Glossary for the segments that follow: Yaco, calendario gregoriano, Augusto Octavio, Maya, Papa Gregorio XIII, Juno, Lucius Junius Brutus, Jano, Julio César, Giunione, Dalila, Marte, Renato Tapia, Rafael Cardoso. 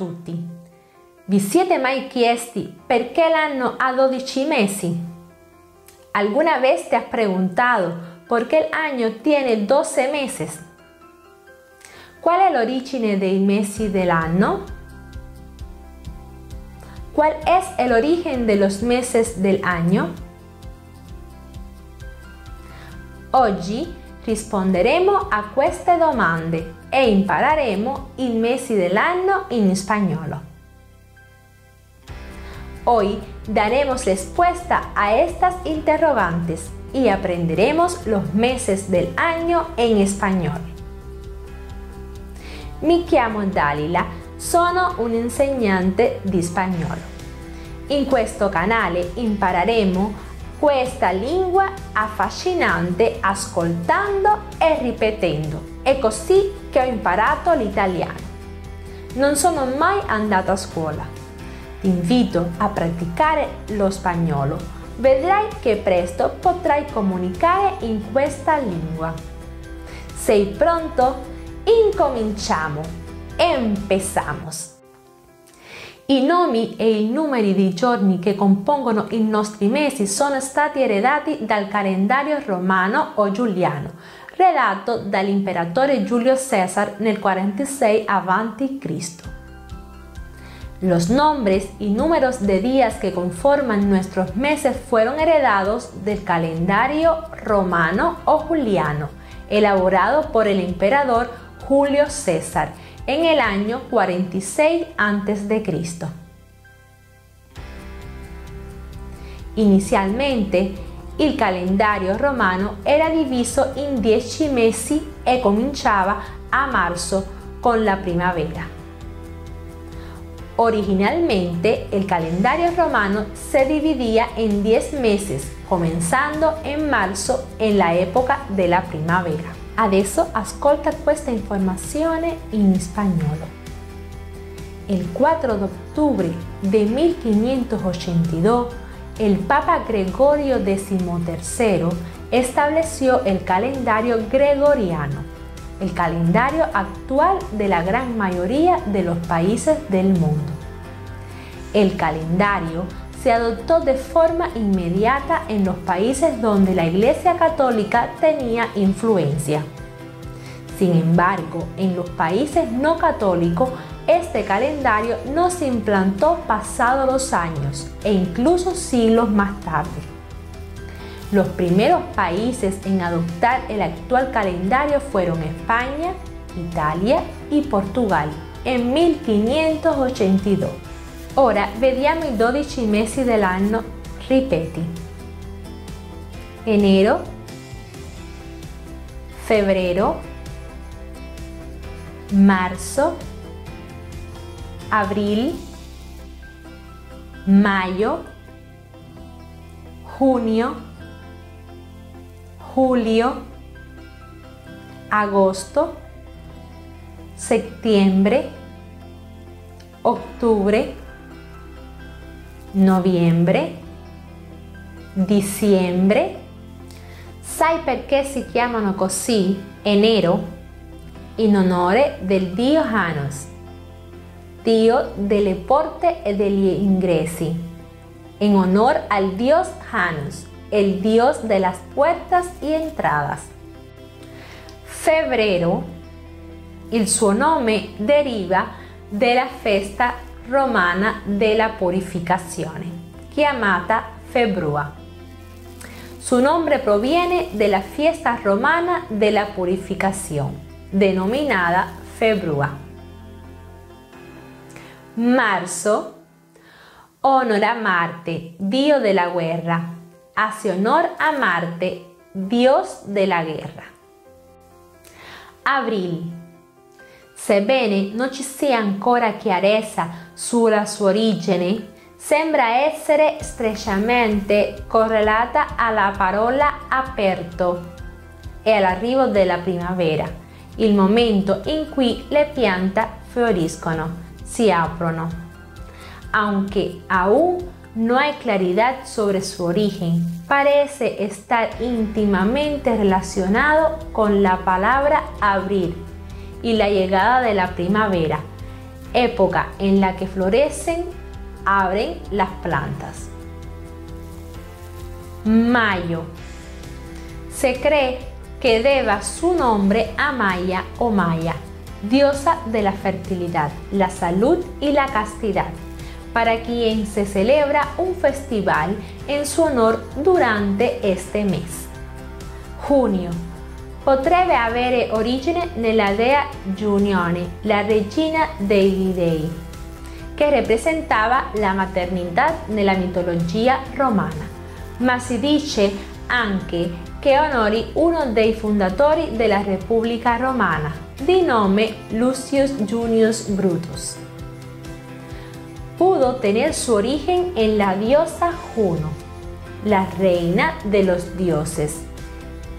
tutti. Vi siete mai chiesti perché l'anno ha 12 mesi? ¿Alguna vez te has preguntado por qué el año tiene 12 meses? ¿Cuál es el origen dei mesi dell'anno? ¿Cuál es el origen de los meses del año? Oggi risponderemo a queste domande e impararemo i mesi dell'anno in spagnolo. Hoy daremos respuesta a estas interrogantes y aprenderemos los meses del año en español. Mi chiamo Dalila, sono un insegnante di spagnolo. In questo canale impareremo questa lingua affascinante ascoltando e ripetendo. È così che ho imparato l'italiano. Non sono mai andata a scuola. Ti invito a praticare lo spagnolo. Vedrai che presto potrai comunicare in questa lingua. Sei pronto? Incominciamo! Empezamos! I nomi e i numeri dei giorni che compongono i nostri mesi sono stati eredati dal calendario romano o giuliano, redatto dall'imperatore Julio César nel 46 a.C. Los nombres y números de días que conforman nuestros meses fueron heredados del calendario romano o juliano, elaborado por el emperador Julio César en el año 46 a.C. Inizialmente, il calendario romano era diviso in 10 mesi e cominciava a marzo con la primavera. Originalmente, el calendario romano se dividía en 10 meses, comenzando en marzo en la época de la primavera. Adesso ascolta questa informazione in spagnolo. El 4 de octubre de 1582, el Papa Gregorio XIII estableció el calendario gregoriano, el calendario actual de la gran mayoría de los países del mundo. El calendario se adoptó de forma inmediata en los países donde la Iglesia Católica tenía influencia. Sin embargo, en los países no católicos, este calendario no se implantó pasado los años e incluso siglos más tarde. Los primeros países en adoptar el actual calendario fueron España, Italia y Portugal en 1582. Ora vediamo i 12 mesi dell'anno, ripeti. Enero, febrero, marzo, abril, mayo, junio, julio, agosto, septiembre, octubre, noviembre, dicembre. Sai perché si chiamano così? Enero in onore del dio Jano, dio delle porte e degli ingressi, en honor al dios Jano, el dios de las puertas y entradas. Febrero, il suo nome deriva dalla festa romana della purificazione, chiamata Febbrua. Su nombre proviene dalla fiesta romana della purificazione, denominada Febbrua. Marzo, honora Marte, dio de la guerra, hace honor a Marte, dios de la guerra. Abril, sebbene non ci sia ancora chiarezza sulla sua origine, sembra essere strettamente correlata alla parola aperto e all'arrivo della primavera, il momento in cui le piante fioriscono, si aprono. Aunque aún no hay claridad sobre su origen, parece estar íntimamente relacionado con la palabra abrir y la llegada de la primavera, época en la que florecen, abren las plantas. Mayo. Se cree que deba su nombre a Maya o Maya, diosa de la fertilidad, la salud y la castidad, para quien se celebra un festival en su honor durante este mes. Junio. Potrebbe avere origine nella dea Giunione, la regina degli dei, che representaba la maternità nella mitologia romana, ma si dice anche che onori uno dei fondatori della Repubblica Romana, di nome Lucius Junius Brutus. Pudo tener su origen en la diosa Juno, la reina de los dioses,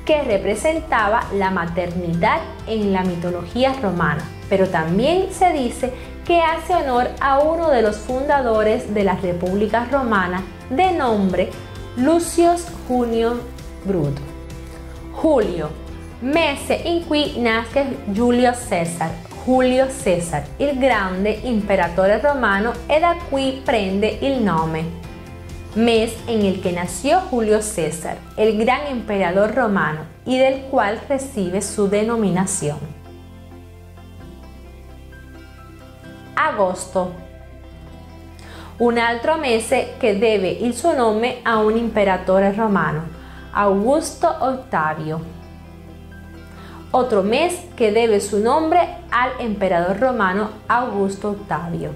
que representaba la maternidad en la mitología romana, pero también se dice que hace honor a uno de los fundadores de la República Romana de nombre Lucius Junius Brutus. Julio, mese in cui nasce Julio César, Julio César, il grande imperatore romano, e da qui prende il nome. Mes en el que nació Julio César, el gran emperador romano, y del cual recibe su denominación. Agosto. Un altro mese che deve il suo nome a un imperatore romano, Augusto Octavio. Otro mes que debe su nombre al emperador romano Augusto Octavio.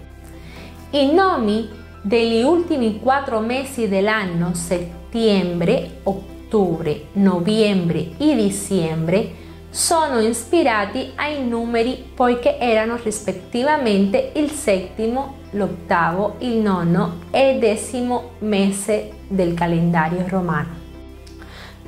I nomi degli ultimi 4 mesi dell'anno, settembre, ottobre, novembre e dicembre, sono ispirati ai numeri poiché erano rispettivamente il 7º, l'8º, il 9º e 10º mese del calendario romano.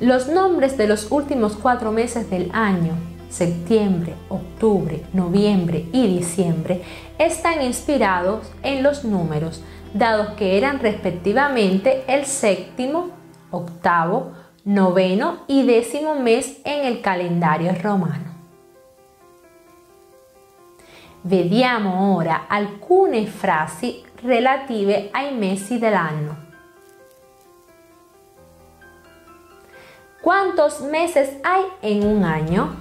Los nombres de los últimos 4 meses del año, septiembre, octubre, noviembre y diciembre, están inspirados en los números, dados que eran respectivamente el 7º, 8º, 9º y 10º mes en el calendario romano. Vediamo ora alcune frasi relative ai mesi dell'anno. ¿Cuántos meses hay en un año?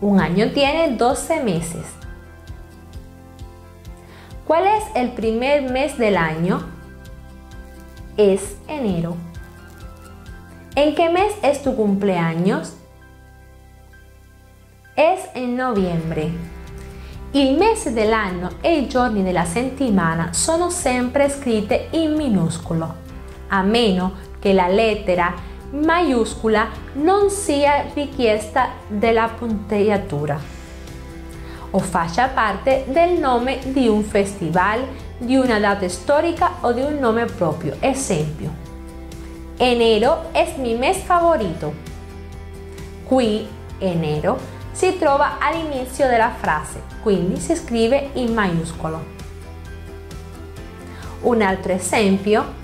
Un año tiene 12 meses. ¿Cuál es el primer mes del año? Es enero. ¿En qué mes es tu cumpleaños? Es en noviembre. Il mese dell'anno e i giorni della settimana sono sempre scritti in minuscolo, a meno che la lettera maiuscola non sia richiesta della punteggiatura o faccia parte del nome di un festival, di una data storica o di un nome proprio. Esempio: enero es mi mes favorito. Qui enero si trova all'inizio della frase, quindi si scrive in maiuscolo. Un altro esempio: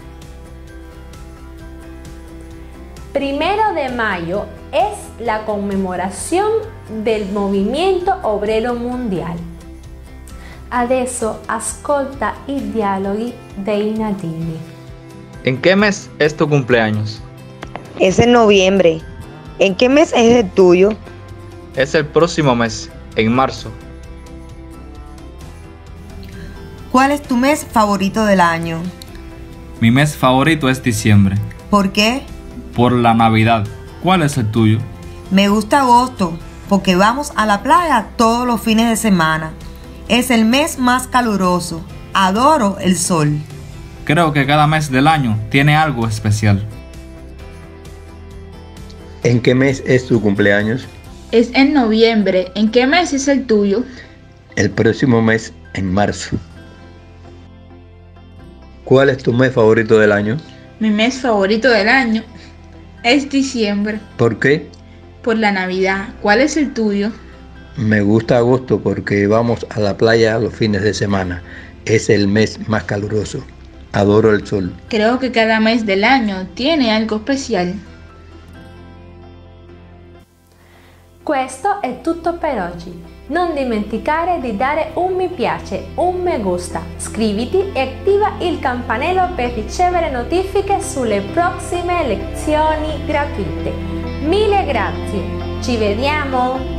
primero de mayo es la conmemoración del movimiento obrero mundial. Adesso ascolta i dialoghi dei nativi. ¿En qué mes es tu cumpleaños? Es en noviembre. ¿En qué mes es el tuyo? Es el próximo mes, en marzo. ¿Cuál es tu mes favorito del año? Mi mes favorito es diciembre. ¿Por qué? Por la Navidad. ¿Cuál es el tuyo? Me gusta agosto porque vamos a la playa todos los fines de semana. Es el mes más caluroso. Adoro el sol. Creo que cada mes del año tiene algo especial. ¿En qué mes es tu cumpleaños? Es en noviembre. ¿En qué mes es el tuyo? El próximo mes, en marzo. ¿Cuál es tu mes favorito del año? Mi mes favorito del año es diciembre. ¿Por qué? Por la Navidad. ¿Cuál es el tuyo? Me gusta agosto porque vamos a la playa los fines de semana. Es el mes más caluroso. Adoro el sol. Creo que cada mes del año tiene algo especial. Questo è tutto per oggi. Non dimenticare di dare un mi piace, un me gusta, iscriviti e attiva il campanello per ricevere notifiche sulle prossime lezioni gratuite. Mille grazie, ci vediamo!